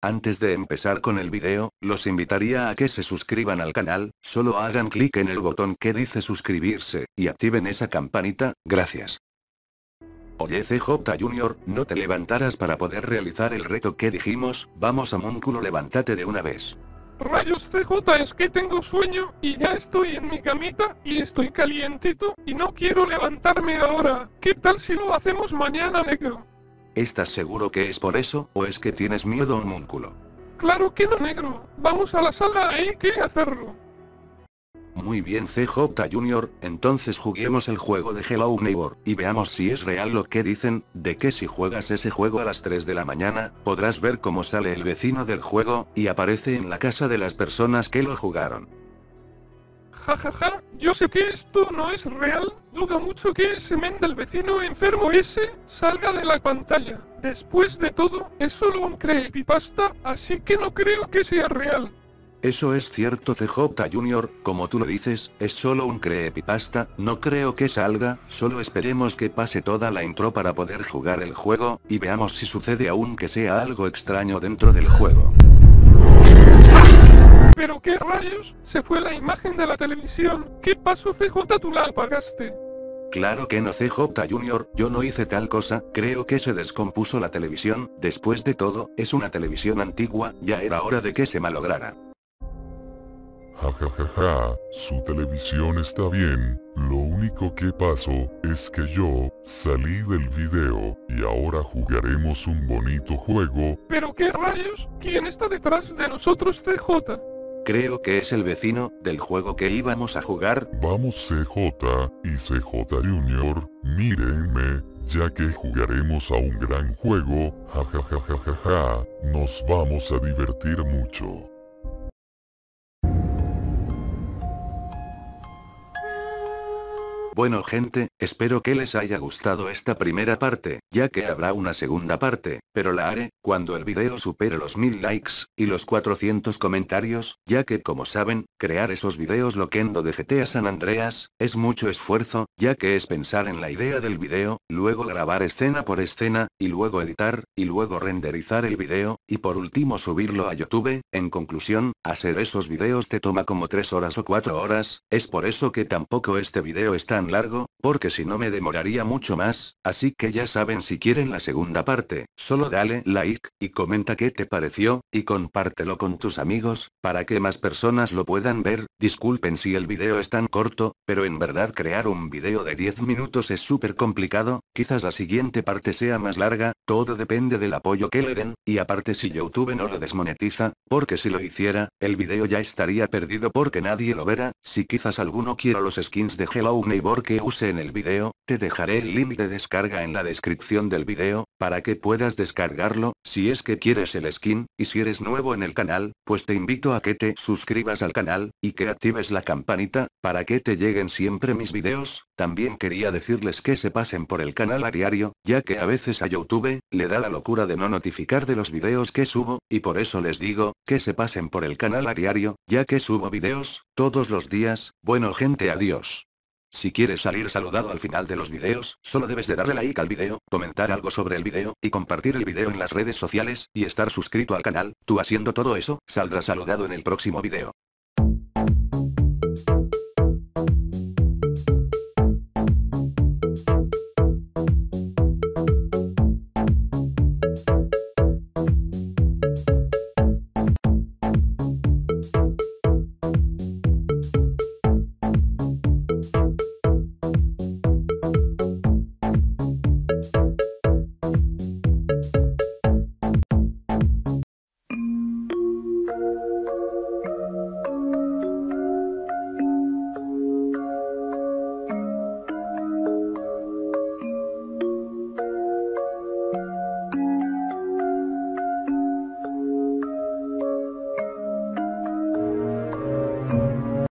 Antes de empezar con el video, los invitaría a que se suscriban al canal, solo hagan clic en el botón que dice suscribirse, y activen esa campanita, gracias. Oye CJ Junior, no te levantaras para poder realizar el reto que dijimos, vamos a Monculo, levántate de una vez. Rayos CJ, es que tengo sueño, y ya estoy en mi camita, y estoy calientito, y no quiero levantarme ahora, ¿qué tal si lo hacemos mañana, negro? ¿Estás seguro que es por eso, o es que tienes miedo, homúnculo? Claro que no, negro. Vamos a la sala, hay que hacerlo. Muy bien CJ Junior, entonces juguemos el juego de Hello Neighbor, y veamos si es real lo que dicen, de que si juegas ese juego a las 3 de la mañana, podrás ver cómo sale el vecino del juego, y aparece en la casa de las personas que lo jugaron. Jajaja, yo sé que esto no es real, dudo mucho que ese men del vecino enfermo ese salga de la pantalla. Después de todo, es solo un creepypasta, así que no creo que sea real. Eso es cierto CJ Junior, como tú lo dices, es solo un creepypasta, no creo que salga, solo esperemos que pase toda la intro para poder jugar el juego, y veamos si sucede aunque sea algo extraño dentro del juego. ¿Pero qué rayos? Se fue la imagen de la televisión. ¿Qué pasó CJ? ¿Tú la apagaste? Claro que no CJ Junior, yo no hice tal cosa, creo que se descompuso la televisión, después de todo, es una televisión antigua, ya era hora de que se malograra. Jajajaja, su televisión está bien, lo único que pasó, es que yo, salí del video, y ahora jugaremos un bonito juego. ¿Pero qué rayos? ¿Quién está detrás de nosotros CJ? Creo que es el vecino, del juego que íbamos a jugar. Vamos CJ, y CJ Junior, mírenme, ya que jugaremos a un gran juego, jajajajajaja, nos vamos a divertir mucho. Bueno gente, espero que les haya gustado esta primera parte, ya que habrá una segunda parte, pero la haré cuando el video supere los 1000 likes, y los 400 comentarios, ya que como saben, crear esos videos loquendo de GTA San Andreas, es mucho esfuerzo, ya que es pensar en la idea del video, luego grabar escena por escena, y luego editar, y luego renderizar el video, y por último subirlo a YouTube. En conclusión, hacer esos videos te toma como 3 horas o 4 horas, es por eso que tampoco este video es tan largo, porque si no me demoraría mucho más, así que ya saben, si quieren la segunda parte, solo dale like, y comenta qué te pareció, y compártelo con tus amigos, para que más personas lo puedan ver. Disculpen si el video es tan corto, pero en verdad crear un video de 10 minutos es súper complicado, quizás la siguiente parte sea más larga, todo depende del apoyo que le den, y aparte si YouTube no lo desmonetiza, porque si lo hiciera, el video ya estaría perdido porque nadie lo verá. Si quizás alguno quiera los skins de Hello Neighbor que use en el video, te dejaré el link de descarga en la descripción del video, para que puedas descargarlo, si es que quieres el skin, y si eres nuevo en el canal, pues te invito a que te suscribas al canal, y que actives la campanita, para que te lleguen siempre mis videos. También quería decirles que se pasen por el canal a diario, ya que a veces a YouTube, le da la locura de no notificar de los videos que subo, y por eso les digo, que se pasen por el canal a diario, ya que subo videos, todos los días. Bueno gente, adiós. Si quieres salir saludado al final de los videos, solo debes de darle like al video, comentar algo sobre el video, y compartir el video en las redes sociales, y estar suscrito al canal. Tú haciendo todo eso, saldrás saludado en el próximo video.